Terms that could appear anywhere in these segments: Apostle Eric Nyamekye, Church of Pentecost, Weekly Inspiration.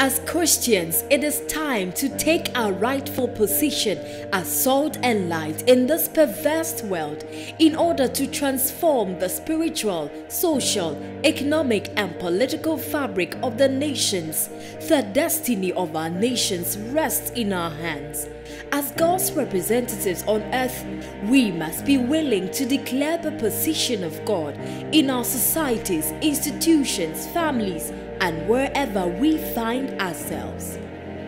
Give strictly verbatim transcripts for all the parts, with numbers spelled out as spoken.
As Christians, it is time to take our rightful position as salt and light in this perverse world in order to transform the spiritual, social, economic and political fabric of the nations. The destiny of our nations rests in our hands. As God's representatives on earth, we must be willing to declare the position of God in our societies, institutions, families, and wherever we find ourselves.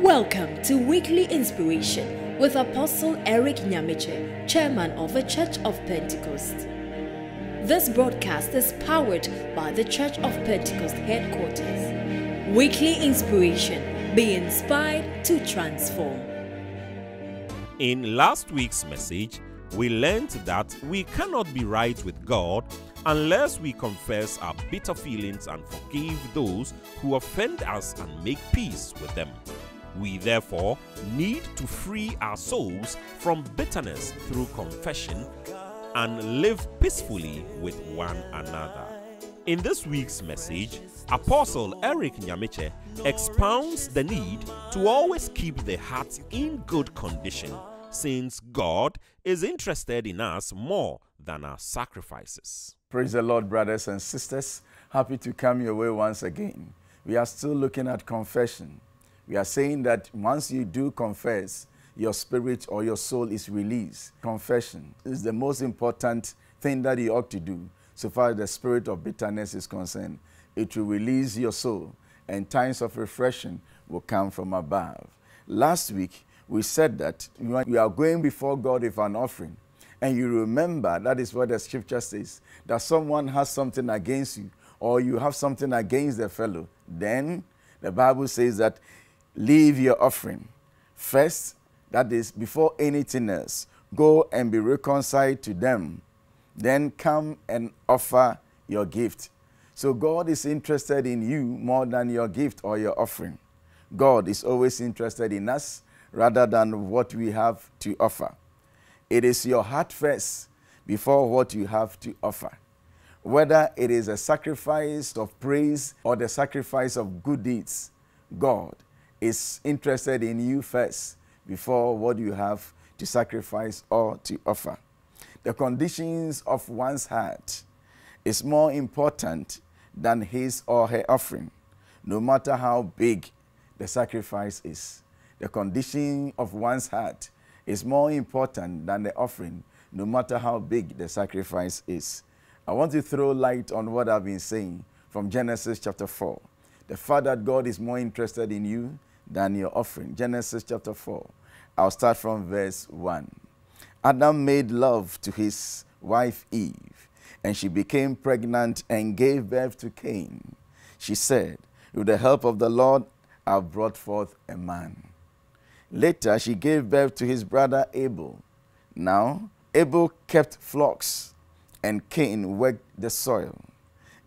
Welcome to Weekly Inspiration with Apostle Eric Nyamekye, Chairman of the Church of Pentecost. This broadcast is powered by the Church of Pentecost headquarters. Weekly Inspiration, be inspired to transform. In last week's message, we learned that we cannot be right with God unless we confess our bitter feelings and forgive those who offend us and make peace with them. We therefore need to free our souls from bitterness through confession and live peacefully with one another. In this week's message, Apostle Eric Nyamekye expounds the need to always keep the heart in good condition, since God is interested in us more than our sacrifices. Praise the Lord, brothers and sisters. Happy to come your way once again. We are still looking at confession. We are saying that once you do confess, your spirit or your soul is released. Confession is the most important thing that you ought to do so far as the spirit of bitterness is concerned. It will release your soul, and times of refreshing will come from above. Last week, we said that you are going before God with an offering, and you remember, that is what the scripture says, that someone has something against you, or you have something against the fellow. Then the Bible says that leave your offering first, that is, before anything else. Go and be reconciled to them. Then come and offer your gift. So God is interested in you more than your gift or your offering. God is always interested in us rather than what we have to offer. It is your heart first before what you have to offer. Whether it is a sacrifice of praise or the sacrifice of good deeds, God is interested in you first before what you have to sacrifice or to offer. The conditions of one's heart is more important than his or her offering, no matter how big the sacrifice is. The condition of one's heart is more important than the offering, no matter how big the sacrifice is. I want to throw light on what I've been saying from Genesis chapter four. The fact that God is more interested in you than your offering. Genesis chapter four. I'll start from verse one. Adam made love to his wife Eve, and she became pregnant and gave birth to Cain. She said, "With the help of the Lord, I've brought forth a man." Later, she gave birth to his brother Abel. Now, Abel kept flocks, and Cain worked the soil.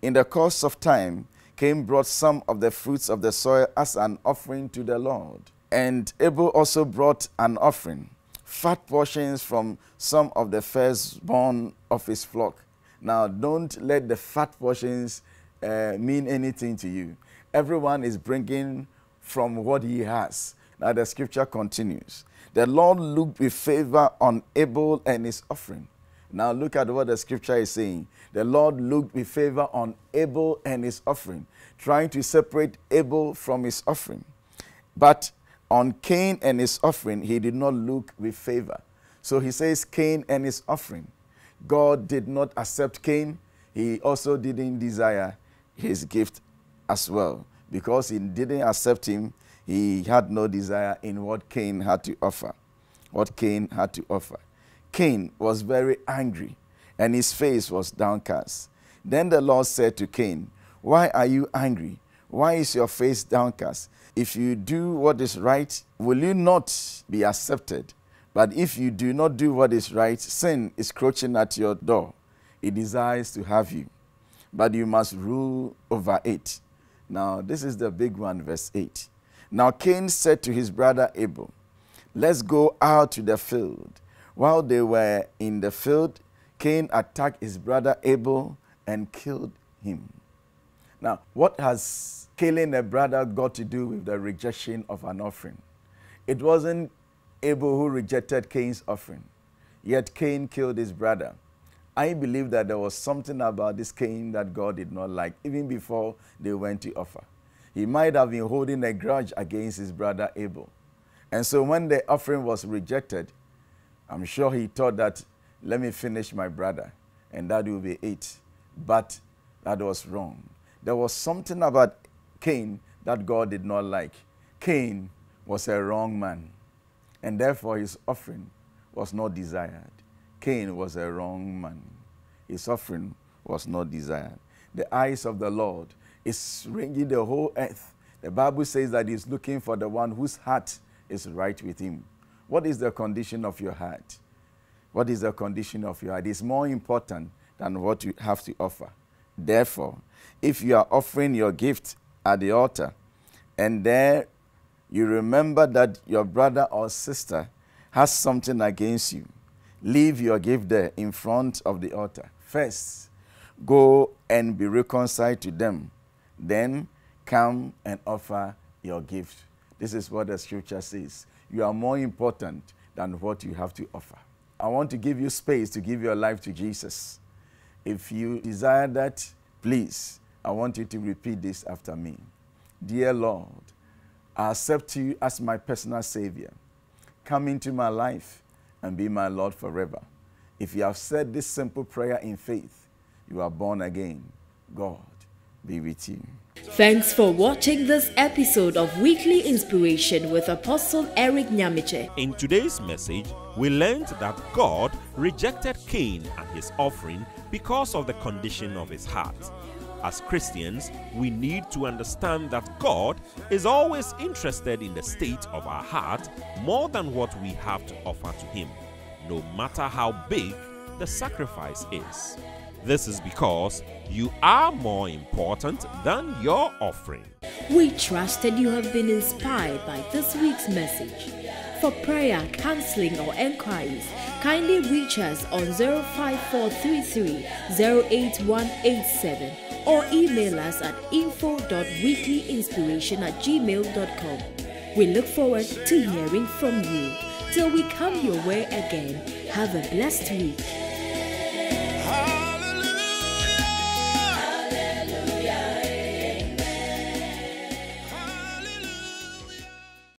In the course of time, Cain brought some of the fruits of the soil as an offering to the Lord. And Abel also brought an offering, fat portions from some of the firstborn of his flock. Now, don't let the fat portions uh, mean anything to you. Everyone is bringing from what he has. Now the scripture continues. The Lord looked with favor on Abel and his offering. Now look at what the scripture is saying. The Lord looked with favor on Abel and his offering, trying to separate Abel from his offering. But on Cain and his offering, he did not look with favor. So he says Cain and his offering. God did not accept Cain. He also didn't desire his gift as well. Because he didn't accept him, he had no desire in what Cain had to offer. What Cain had to offer. Cain was very angry, and his face was downcast. Then the Lord said to Cain, "Why are you angry? Why is your face downcast? If you do what is right, will you not be accepted? But if you do not do what is right, sin is crouching at your door. It desires to have you, but you must rule over it." Now, this is the big one, verse eight. Now Cain said to his brother Abel, "Let's go out to the field." While they were in the field, Cain attacked his brother Abel and killed him. Now, what has killing a brother got to do with the rejection of an offering? It wasn't Abel who rejected Cain's offering, yet Cain killed his brother. I believe that there was something about this Cain that God did not like, even before they went to offer. He might have been holding a grudge against his brother Abel. And so when the offering was rejected, I'm sure he thought that, let me finish my brother, and that will be it. But that was wrong. There was something about Cain that God did not like. Cain was a wrong man, and therefore his offering was not desired. Cain was a wrong man. His offering was not desired. The eyes of the Lord is ringing the whole earth. The Bible says that he's looking for the one whose heart is right with him. What is the condition of your heart? What is the condition of your heart? It's more important than what you have to offer. Therefore, if you are offering your gift at the altar, and there you remember that your brother or sister has something against you, leave your gift there in front of the altar. First, go and be reconciled to them. Then, come and offer your gift. This is what the scripture says. You are more important than what you have to offer. I want to give you space to give your life to Jesus. If you desire that, please, I want you to repeat this after me. Dear Lord, I accept you as my personal Savior. Come into my life and be my Lord forever. If you have said this simple prayer in faith, you are born again. God be with you. Thanks for watching this episode of Weekly Inspiration with Apostle Eric Nyamekye. In today's message, we learned that God rejected Cain and his offering because of the condition of his heart. As Christians, we need to understand that God is always interested in the state of our heart more than what we have to offer to Him, no matter how big the sacrifice is. This is because you are more important than your offering. We trust that you have been inspired by this week's message. For prayer, counseling, or enquiries, kindly reach us on zero five four three three zero eight one eight seven. Or email us at info dot weeklyinspiration at gmail dot com. We look forward to hearing from you. Till we come your way again, have a blessed week.